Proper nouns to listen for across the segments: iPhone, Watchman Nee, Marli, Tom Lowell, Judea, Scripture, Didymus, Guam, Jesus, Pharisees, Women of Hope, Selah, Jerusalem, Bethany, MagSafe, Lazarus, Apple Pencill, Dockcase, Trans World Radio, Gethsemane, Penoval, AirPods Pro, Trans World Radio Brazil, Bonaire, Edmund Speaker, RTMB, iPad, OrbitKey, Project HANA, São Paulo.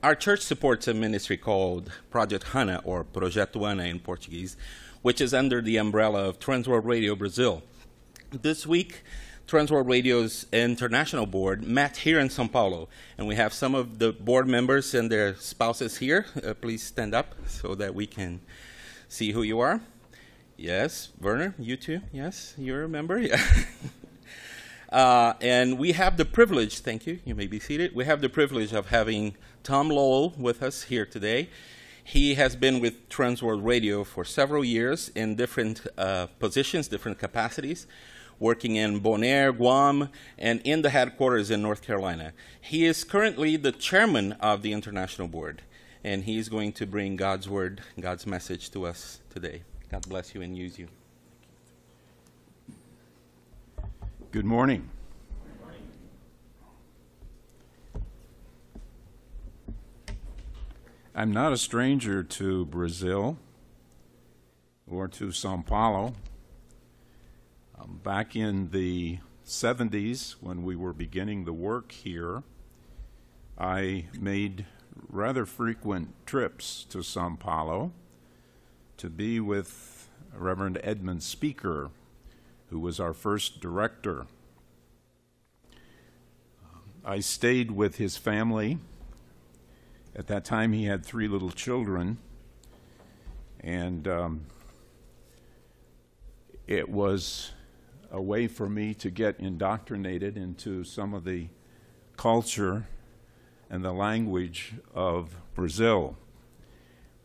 Our church supports a ministry called Project HANA, or Projeto HANA in Portuguese, which is under the umbrella of Trans World Radio Brazil. This week, Trans World Radio's international board met here in Sao Paulo, and we have some of the board members and their spouses here. Please stand up so that we can see who you are. Yes, Werner, you too. Yes, you're a member. Yeah. And we have the privilege, thank you, you may be seated. We have the privilege of having Tom Lowell with us here today. He has been with Transworld Radio for several years in different positions, different capacities, working in Bonaire, Guam, and in the headquarters in North Carolina. He is currently the chairman of the international board, and he is going to bring God's word, God's message to us today. God bless you and use you. Good morning. Good morning. I'm not a stranger to Brazil or to Sao Paulo. Back in the 70s, when we were beginning the work here, I made rather frequent trips to Sao Paulo to be with Reverend Edmund Speaker, who was our first director. I stayed with his family. At that time, he had three little children, and it was a way for me to get indoctrinated into some of the culture and the language of Brazil.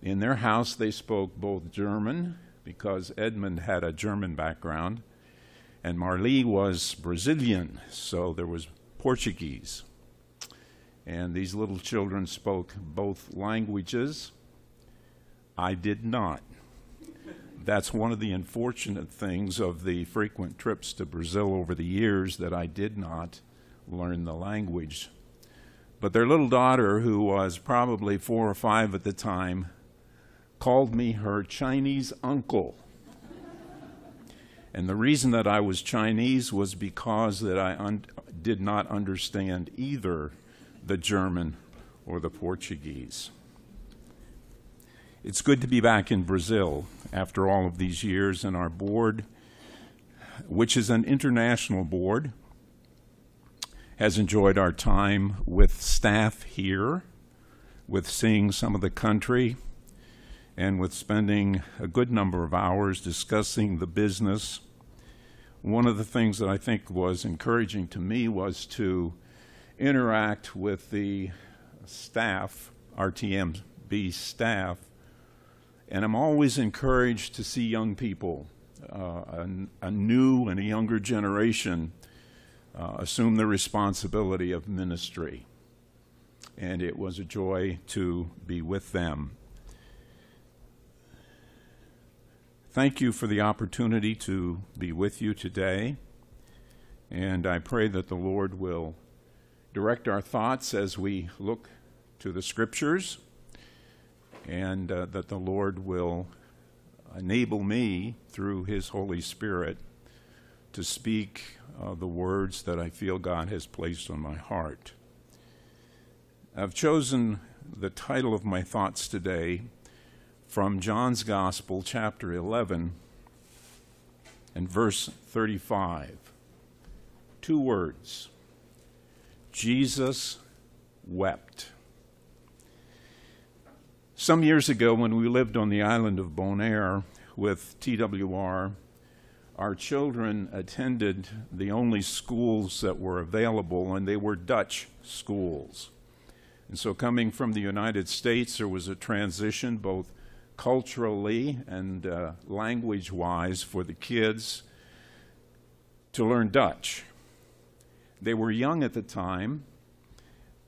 In their house, they spoke both German, because Edmund had a German background, and Marli was Brazilian, so there was Portuguese. And these little children spoke both languages. I did not. That's one of the unfortunate things of the frequent trips to Brazil over the years, that I did not learn the language. But their little daughter, who was probably 4 or 5 at the time, called me her Chinese uncle. And the reason that I was Chinese was because that I did not understand either the German or the Portuguese. It's good to be back in Brazil after all of these years, and our board, which is an international board, has enjoyed our time with staff here, with seeing some of the country, and with spending a good number of hours discussing the business. One of the things that I think was encouraging to me was to interact with the staff, RTMB staff, and I'm always encouraged to see young people, a new and a younger generation, assume the responsibility of ministry. And it was a joy to be with them. Thank you for the opportunity to be with you today, and I pray that the Lord will direct our thoughts as we look to the Scriptures, and that the Lord will enable me through His Holy Spirit to speak the words that I feel God has placed on my heart. I've chosen the title of my thoughts today from John's Gospel, chapter 11, and verse 35. 2 words. Jesus wept. Some years ago, when we lived on the island of Bonaire with TWR, our children attended the only schools that were available, and they were Dutch schools. And so coming from the United States, there was a transition, both culturally and language-wise, for the kids to learn Dutch. They were young at the time.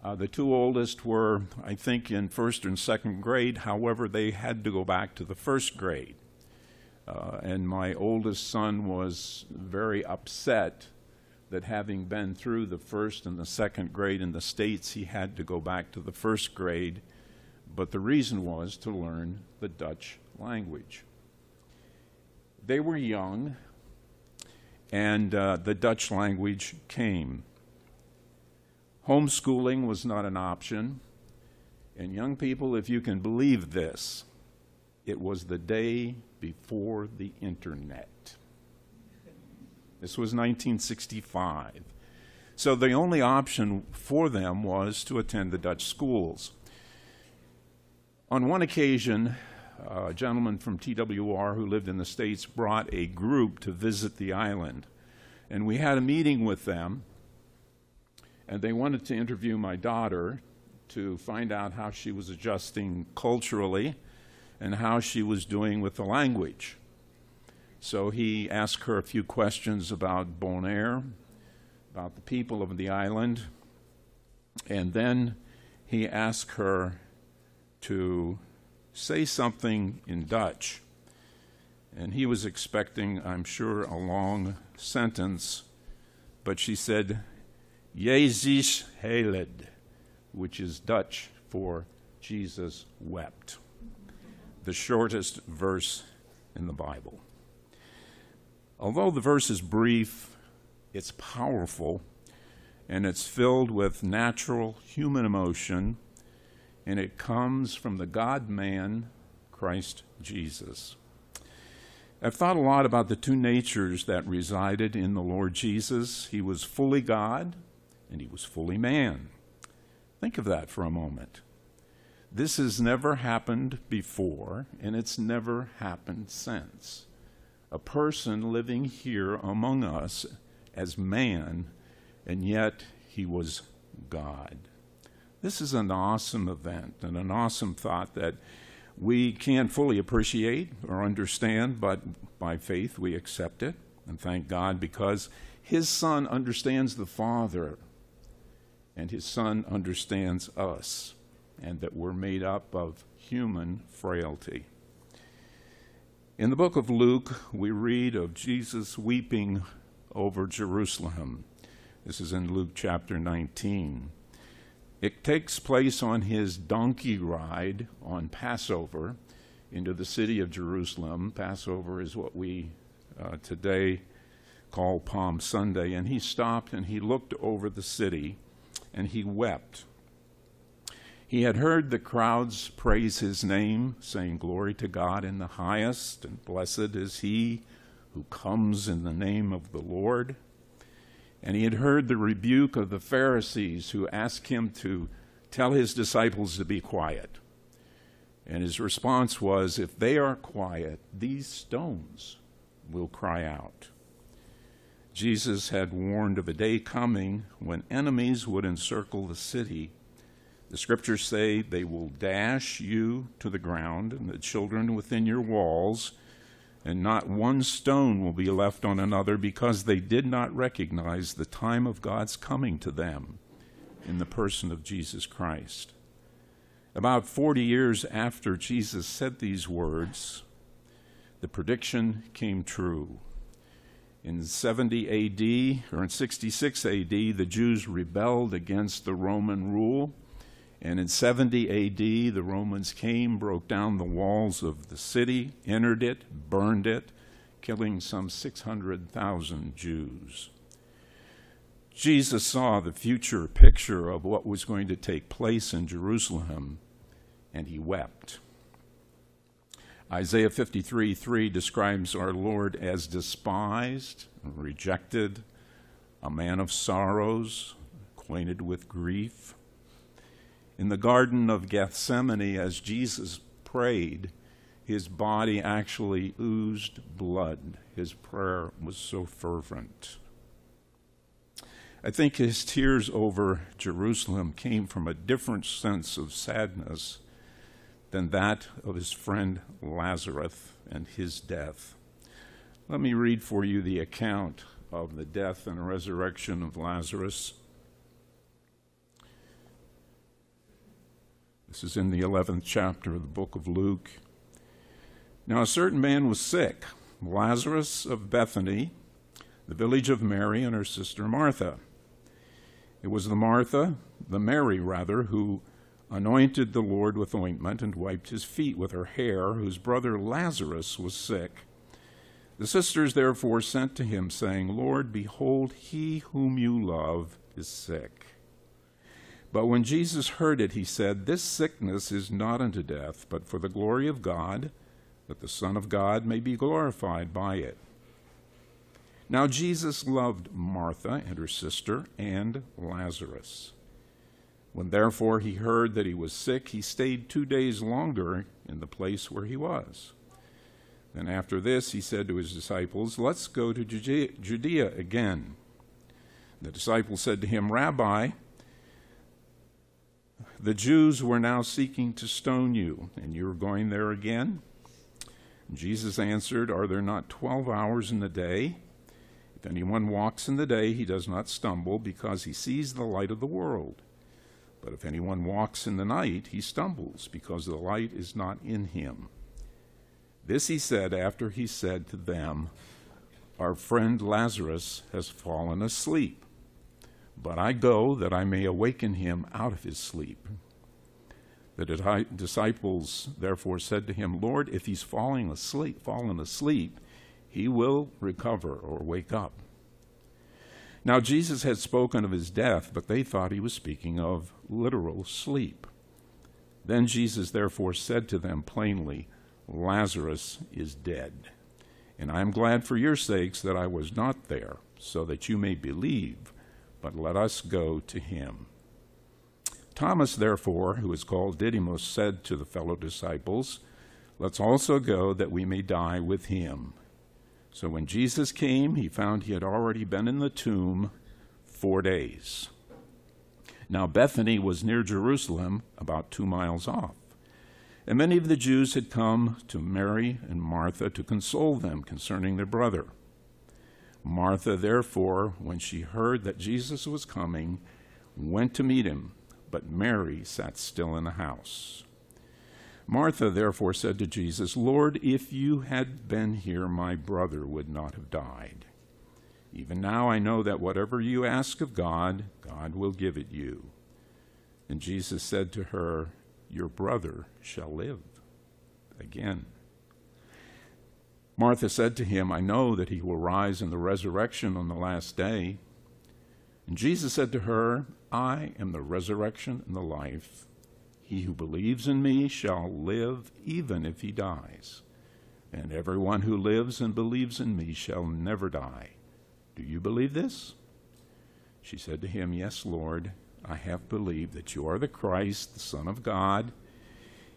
The 2 oldest were, I think, in 1st and 2nd grade. However, they had to go back to the 1st grade. And my oldest son was very upset that, having been through the 1st and the 2nd grade in the States, he had to go back to the 1st grade. But the reason was to learn the Dutch language. They were young, and the Dutch language came. Homeschooling was not an option, And young people, if you can believe this, it was the day before the internet. This was 1965. So the only option for them was to attend the Dutch schools. On one occasion, a gentleman from TWR who lived in the States brought a group to visit the island. And we had a meeting with them, and they wanted to interview my daughter to find out how she was adjusting culturally and how she was doing with the language. So he asked her a few questions about Bonaire, about the people of the island, and then he asked her to say something in Dutch. And he was expecting, I'm sure, a long sentence, but she said, Jezus huilde, which is Dutch for Jesus wept, the shortest verse in the Bible. Although the verse is brief, it's powerful, and it's filled with natural human emotion, and it comes from the God-man, Christ Jesus. I've thought a lot about the two natures that resided in the Lord Jesus. He was fully God, and he was fully man. Think of that for a moment. This has never happened before, and it's never happened since. A person living here among us as man, and yet he was God. This is an awesome event and an awesome thought that we can't fully appreciate or understand, but by faith we accept it and thank God, because his Son understands the Father, and his Son understands us, and that we're made up of human frailty. In the book of Luke, we read of Jesus weeping over Jerusalem. This is in Luke chapter 19. It takes place on his donkey ride on Passover into the city of Jerusalem. Passover is what we today call Palm Sunday. And he stopped and he looked over the city, and he wept. He had heard the crowds praise his name, saying, "Glory to God in the highest, and blessed is he who comes in the name of the Lord." And he had heard the rebuke of the Pharisees, who asked him to tell his disciples to be quiet. And his response was, "If they are quiet, these stones will cry out." Jesus had warned of a day coming when enemies would encircle the city. The scriptures say they will dash you to the ground and the children within your walls, and not one stone will be left on another, because they did not recognize the time of God's coming to them in the person of Jesus Christ. About 40 years after Jesus said these words, the prediction came true. In 70 AD, or in 66 AD, the Jews rebelled against the Roman rule. And in 70 AD, the Romans came, broke down the walls of the city, entered it, burned it, killing some 600,000 Jews. Jesus saw the future picture of what was going to take place in Jerusalem, and he wept. Isaiah 53:3 describes our Lord as despised, rejected, a man of sorrows, acquainted with grief. In the Garden of Gethsemane, as Jesus prayed, his body actually oozed blood. His prayer was so fervent. I think his tears over Jerusalem came from a different sense of sadness than that of his friend Lazarus and his death. Let me read for you the account of the death and resurrection of Lazarus. This is in the 11th chapter of the book of Luke. Now a certain man was sick, Lazarus of Bethany, the village of Mary and her sister Martha. It was the Mary, who anointed the Lord with ointment and wiped his feet with her hair, whose brother Lazarus was sick. The sisters therefore sent to him, saying, "Lord, behold, he whom you love is sick." But when Jesus heard it, he said, "This sickness is not unto death, but for the glory of God, that the Son of God may be glorified by it." Now Jesus loved Martha and her sister and Lazarus. When therefore he heard that he was sick, he stayed 2 days longer in the place where he was. Then after this he said to his disciples, "Let's go to Judea again." The disciples said to him, "Rabbi, the Jews were now seeking to stone you, and you're going there again?" Jesus answered, "Are there not 12 hours in the day? If anyone walks in the day, he does not stumble, because he sees the light of the world. But if anyone walks in the night, he stumbles, because the light is not in him." This he said after he said to them, "Our friend Lazarus has fallen asleep, but I go that I may awaken him out of his sleep." The disciples therefore said to him, "Lord, if he's fallen asleep, he will recover or wake up." Now Jesus had spoken of his death, but they thought he was speaking of literal sleep. Then Jesus therefore said to them plainly, "Lazarus is dead, and I am glad for your sakes that I was not there, so that you may believe, but let us go to him." Thomas, therefore, who is called Didymus, said to the fellow disciples, "Let's also go that we may die with him." So when Jesus came, he found he had already been in the tomb 4 days. Now Bethany was near Jerusalem, about 2 miles off. And many of the Jews had come to Mary and Martha to console them concerning their brother. Martha, therefore, when she heard that Jesus was coming, went to meet him, but Mary sat still in the house. Martha, therefore, said to Jesus, "Lord, if you had been here, my brother would not have died. Even now I know that whatever you ask of God, God will give it you." And Jesus said to her, "Your brother shall live again." Martha said to him, "I know that he will rise in the resurrection on the last day." And Jesus said to her, "I am the resurrection and the life. He who believes in me shall live even if he dies. And everyone who lives and believes in me shall never die. Do you believe this?" She said to him, "Yes, Lord, I have believed that you are the Christ, the Son of God,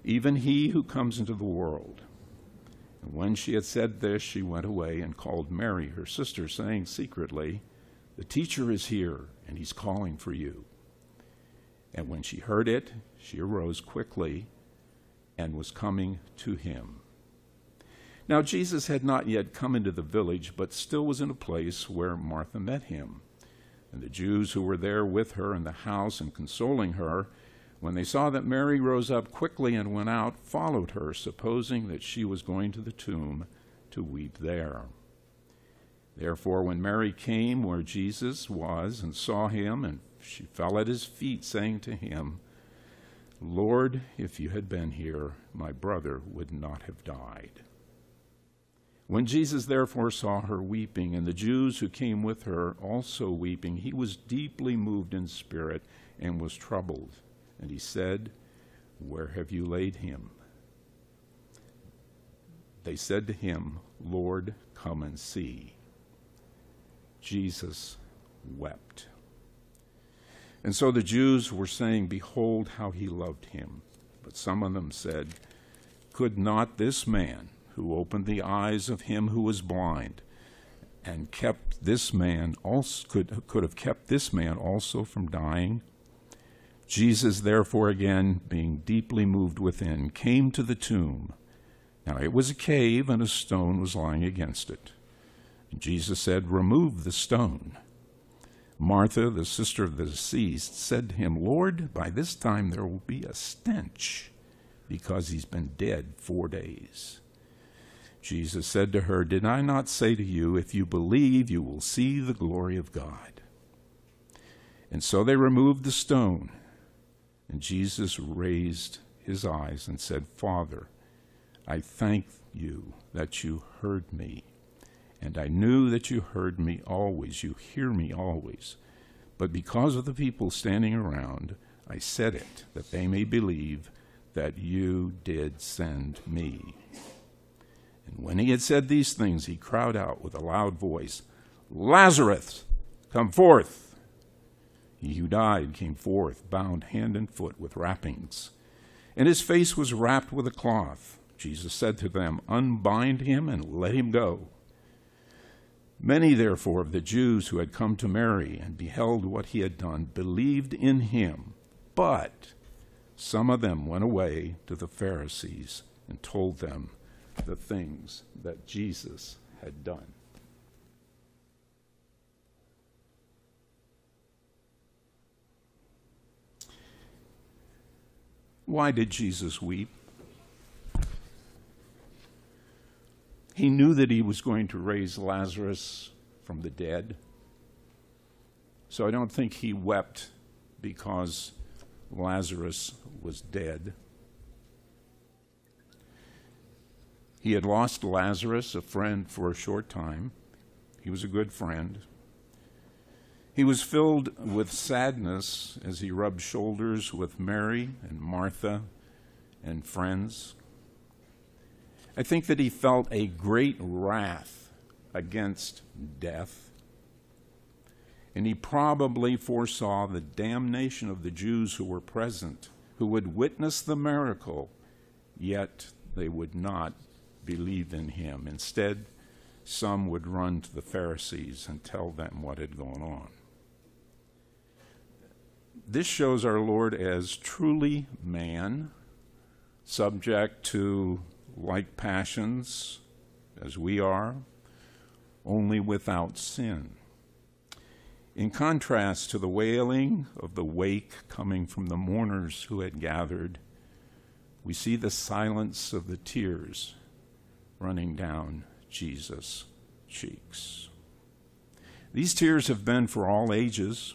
even he who comes into the world." And when she had said this, she went away and called Mary, her sister, saying secretly, "The teacher is here, and he's calling for you." And when she heard it, she arose quickly and was coming to him. Now Jesus had not yet come into the village, but still was in a place where Martha met him. And the Jews who were there with her in the house and consoling her, when they saw that Mary rose up quickly and went out, followed her, supposing that she was going to the tomb to weep there. Therefore, when Mary came where Jesus was and saw him, and she fell at his feet, saying to him, "Lord, if you had been here, my brother would not have died." When Jesus therefore saw her weeping, and the Jews who came with her also weeping, he was deeply moved in spirit and was troubled. And he said, "Where have you laid him?" They said to him, "Lord, come and see." Jesus wept. And so the Jews were saying, "Behold how he loved him." But some of them said, "Could not this man, who opened the eyes of him who was blind, and kept this man also could have kept this man also from dying?" Jesus therefore again, being deeply moved within, came to the tomb. Now it was a cave, and a stone was lying against it. And Jesus said, "Remove the stone." Martha, the sister of the deceased, said to him, "Lord, by this time there will be a stench, because he's been dead 4 days." Jesus said to her, "Did I not say to you, if you believe, you will see the glory of God?" And so they removed the stone. And Jesus raised his eyes and said, "Father, I thank you that you heard me. And I knew that you heard me always. You hear me always. But because of the people standing around, I said it, that they may believe that you did send me. And when he had said these things, he cried out with a loud voice, Lazarus, come forth. He who died came forth, bound hand and foot with wrappings, and his face was wrapped with a cloth. Jesus said to them, Unbind him and let him go. Many, therefore, of the Jews who had come to Mary and beheld what he had done believed in him, but some of them went away to the Pharisees and told them the things that Jesus had done. Why did Jesus weep? He knew that he was going to raise Lazarus from the dead. So I don't think he wept because Lazarus was dead. He had lost Lazarus, a friend, for a short time. He was a good friend. He was filled with sadness as he rubbed shoulders with Mary and Martha and friends. I think that he felt a great wrath against death, and he probably foresaw the damnation of the Jews who were present, who would witness the miracle, yet they would not believe in him. Instead, some would run to the Pharisees and tell them what had gone on. This shows our Lord as truly man, subject to like passions as we are, only without sin. In contrast to the wailing of the wake coming from the mourners who had gathered, we see the silence of the tears running down Jesus' cheeks. These tears have been for all ages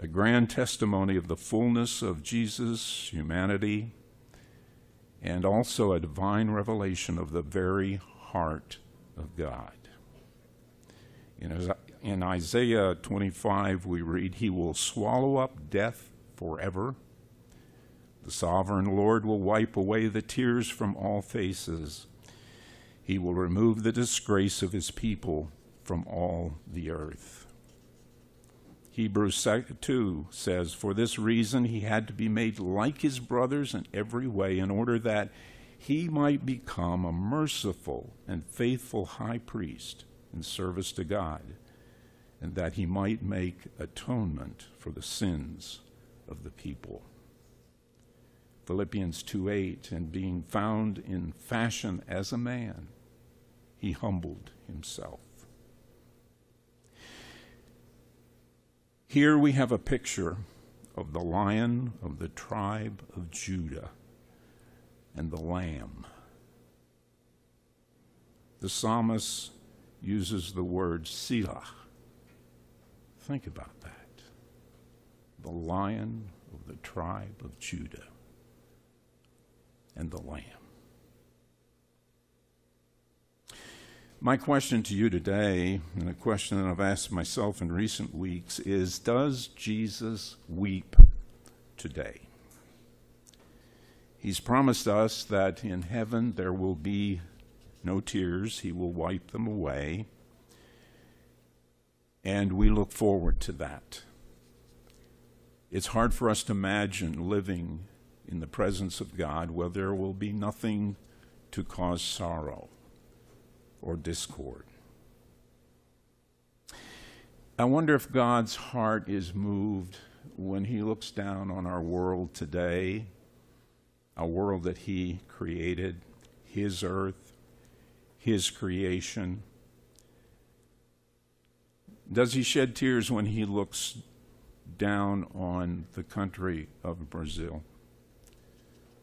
a grand testimony of the fullness of Jesus' humanity, and also a divine revelation of the very heart of God. In Isaiah 25, we read, He will swallow up death forever. The sovereign Lord will wipe away the tears from all faces. He will remove the disgrace of his people from all the earth. Hebrews 2 says, For this reason he had to be made like his brothers in every way, in order that he might become a merciful and faithful high priest in service to God, and that he might make atonement for the sins of the people. Philippians 2:8, And being found in fashion as a man, he humbled himself. Here we have a picture of the lion of the tribe of Judah and the lamb. The psalmist uses the word Selah. Think about that. The lion of the tribe of Judah and the lamb. My question to you today, and a question that I've asked myself in recent weeks, is, does Jesus weep today? He's promised us that in heaven there will be no tears. He will wipe them away. And we look forward to that. It's hard for us to imagine living in the presence of God where there will be nothing to cause sorrow or discord. I wonder if God's heart is moved when he looks down on our world today, a world that he created, his earth, his creation. Does he shed tears when he looks down on the country of Brazil,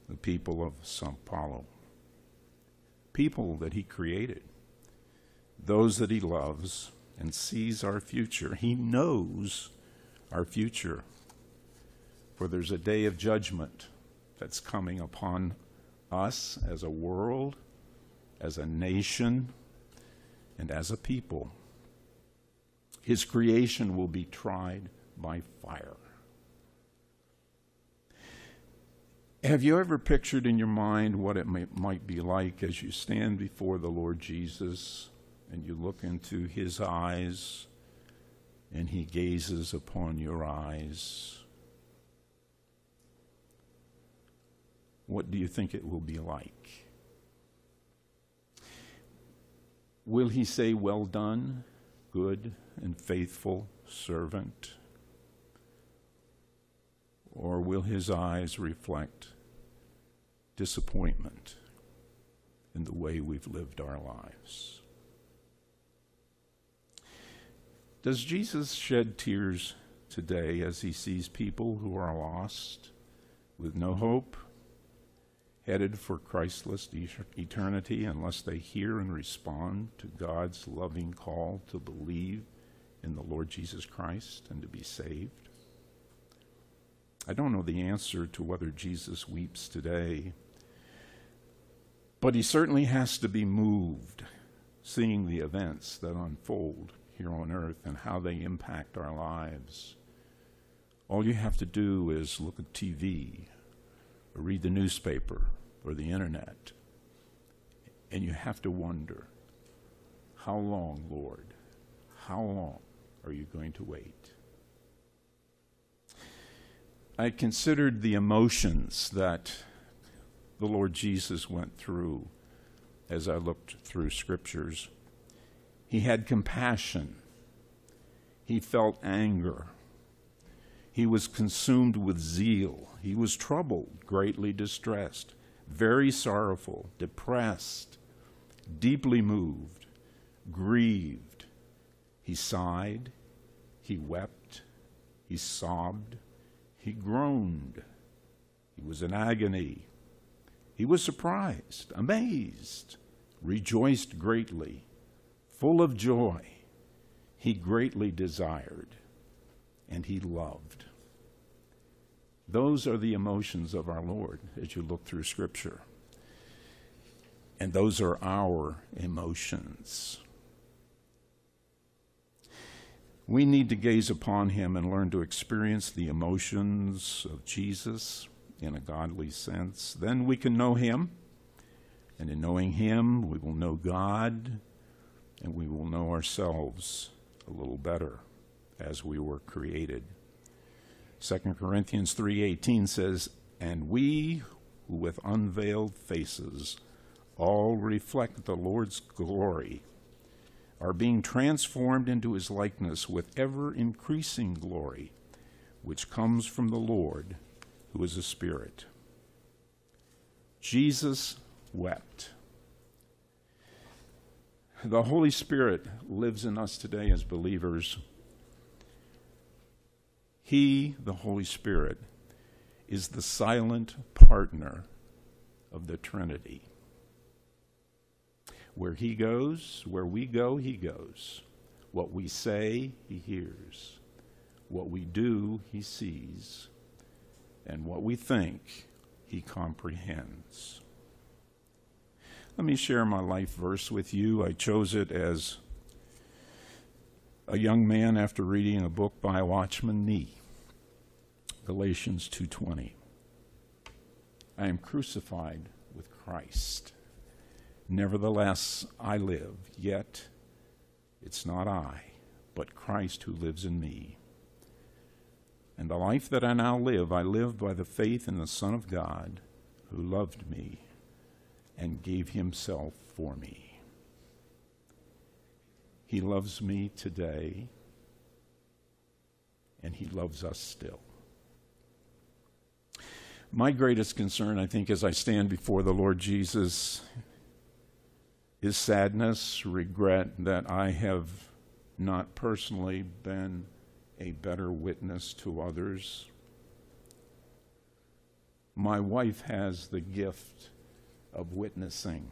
the people of São Paulo, people that he created, those that he loves, and sees our future? He knows our future, for there's a day of judgment that's coming upon us as a world, as a nation, and as a people. His creation will be tried by fire. Have you ever pictured in your mind what it might be like as you stand before the Lord Jesus and you look into his eyes and he gazes upon your eyes? What do you think it will be like? Will he say, "Well done, good and faithful servant"? Or will his eyes reflect disappointment in the way we've lived our lives? Does Jesus shed tears today as he sees people who are lost, with no hope, headed for Christless eternity unless they hear and respond to God's loving call to believe in the Lord Jesus Christ and to be saved? I don't know the answer to whether Jesus weeps today, but he certainly has to be moved seeing the events that unfold here on earth and how they impact our lives. All you have to do is look at TV or read the newspaper or the internet, and you have to wonder, how long, Lord? How long are you going to wait? I considered the emotions that the Lord Jesus went through as I looked through scriptures. He had compassion. He felt anger. He was consumed with zeal. He was troubled, greatly distressed, very sorrowful, depressed, deeply moved, grieved. He sighed. He wept. He sobbed. He groaned. He was in agony. He was surprised, amazed, rejoiced greatly, full of joy. He greatly desired, and he loved. Those are the emotions of our Lord as you look through Scripture. And those are our emotions. We need to gaze upon him and learn to experience the emotions of Jesus in a godly sense. Then we can know him, and in knowing him, we will know God, and we will know ourselves a little better as we were created. 2 Corinthians 3:18 says, "And we, who with unveiled faces all reflect the Lord's glory, are being transformed into his likeness with ever-increasing glory, which comes from the Lord, who is a Spirit." Jesus wept. The Holy Spirit lives in us today as believers. He, the Holy Spirit, is the silent partner of the Trinity. Where he goes, where we go, he goes. What we say, he hears. What we do, he sees. And what we think, he comprehends. Let me share my life verse with you. I chose it as a young man after reading a book by Watchman Nee, Galatians 2:20. "I am crucified with Christ. Nevertheless, I live, yet it's not I, but Christ who lives in me. And the life that I now live, I live by the faith in the Son of God, who loved me and gave himself for me." He loves me today, and he loves us still. My greatest concern, I think, as I stand before the Lord Jesus, his sadness, regret that I have not personally been a better witness to others. My wife has the gift of witnessing.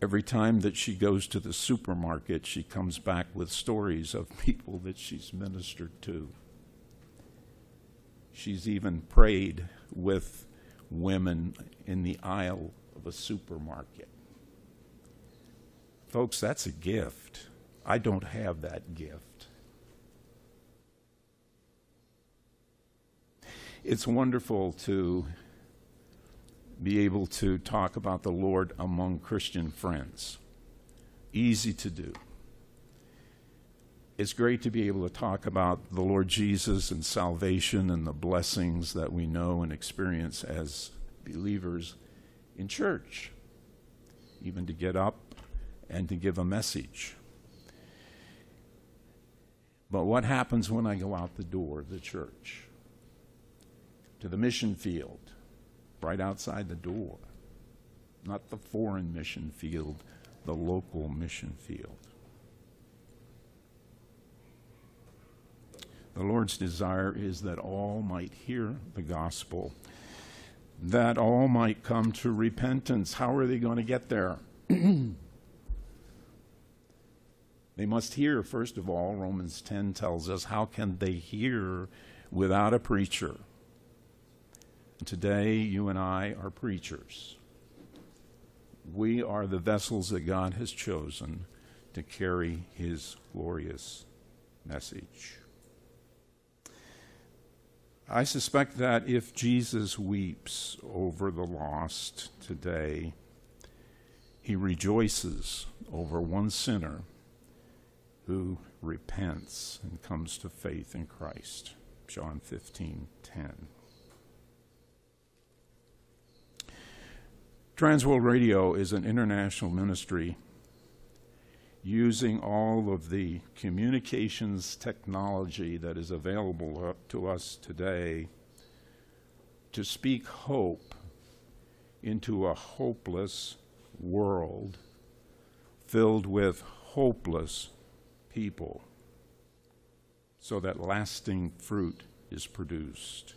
Every time that she goes to the supermarket, she comes back with stories of people that she's ministered to. She's even prayed with women in the aisle of a supermarket. Folks, that's a gift. I don't have that gift. It's wonderful to be able to talk about the Lord among Christian friends. Easy to do. It's great to be able to talk about the Lord Jesus and salvation and the blessings that we know and experience as believers in church, even to get up and to give a message. But what happens when I go out the door of the church to the mission field, right outside the door? Not the foreign mission field, the local mission field. The Lord's desire is that all might hear the gospel, that all might come to repentance. How are they going to get there? They must hear, first of all. Romans 10 tells us, how can they hear without a preacher? Today, you and I are preachers. We are the vessels that God has chosen to carry his glorious message. I suspect that if Jesus weeps over the lost today, he rejoices over one sinner who repents and comes to faith in Christ. John 15:10. Transworld Radio is an international ministry using all of the communications technology that is available to us today to speak hope into a hopeless world filled with hopeless people, so that lasting fruit is produced.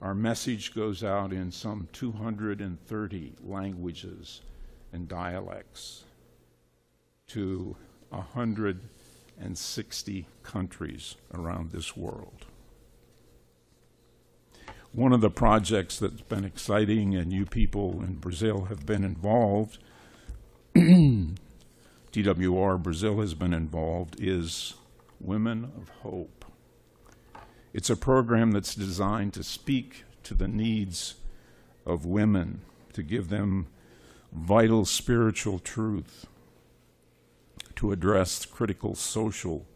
Our message goes out in some 230 languages and dialects to 160 countries around this world. One of the projects that's been exciting, and you people in Brazil have been involved, TWR Brazil has been involved, is Women of Hope. It's a program that's designed to speak to the needs of women, to give them vital spiritual truth, to address critical social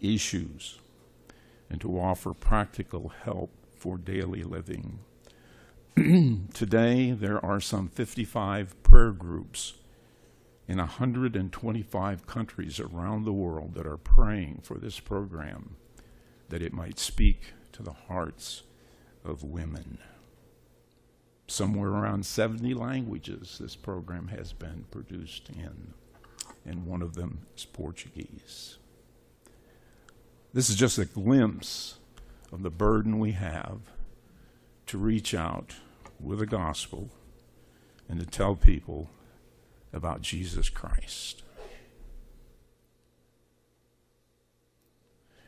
issues, and to offer practical help for daily living. Today, there are some 55 prayer groups in 125 countries around the world that are praying for this program, that it might speak to the hearts of women. Somewhere around 70 languages this program has been produced in, and one of them is Portuguese. This is just a glimpse of the burden we have to reach out with the gospel and to tell people about Jesus Christ.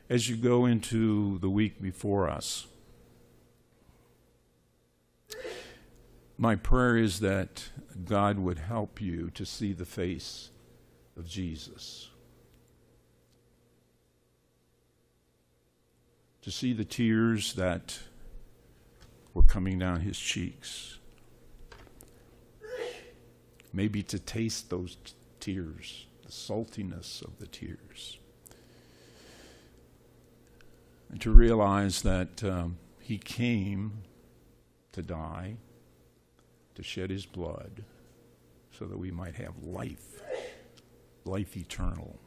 As you go into the week before us, my prayer is that God would help you to see the face of Jesus, to see the tears that were coming down his cheeks, maybe to taste those tears, the saltiness of the tears, and to realize that he came to die, to shed his blood, so that we might have life, life eternal.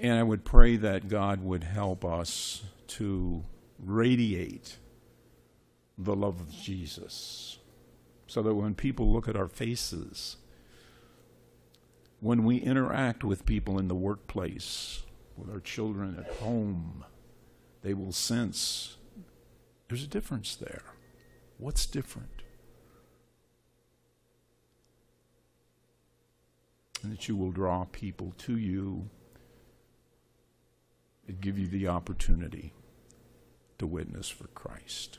And I would pray that God would help us to radiate the love of Jesus, so that when people look at our faces, when we interact with people in the workplace, with our children at home, they will sense there's a difference there. What's different? And that you will draw people to you and give you the opportunity to witness for Christ.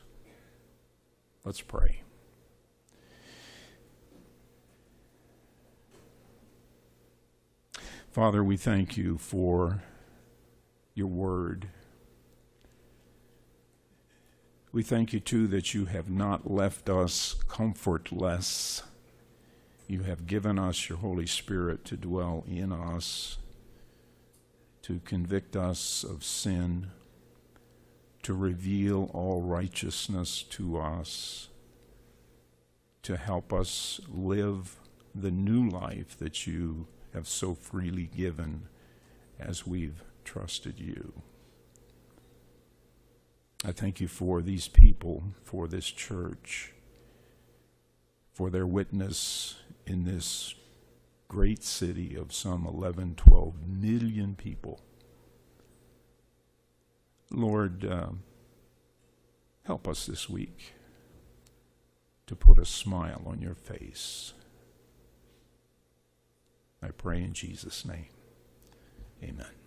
Let's pray. Father, we thank you for your word. We thank you, too, that you have not left us comfortless. You have given us your Holy Spirit to dwell in us, to convict us of sin, to reveal all righteousness to us, to help us live the new life that you have so freely given as we've trusted you. I thank you for these people, for this church, for their witness in this great city of some 11, 12 million people. Lord, help us this week to put a smile on your face. I pray in Jesus' name. Amen.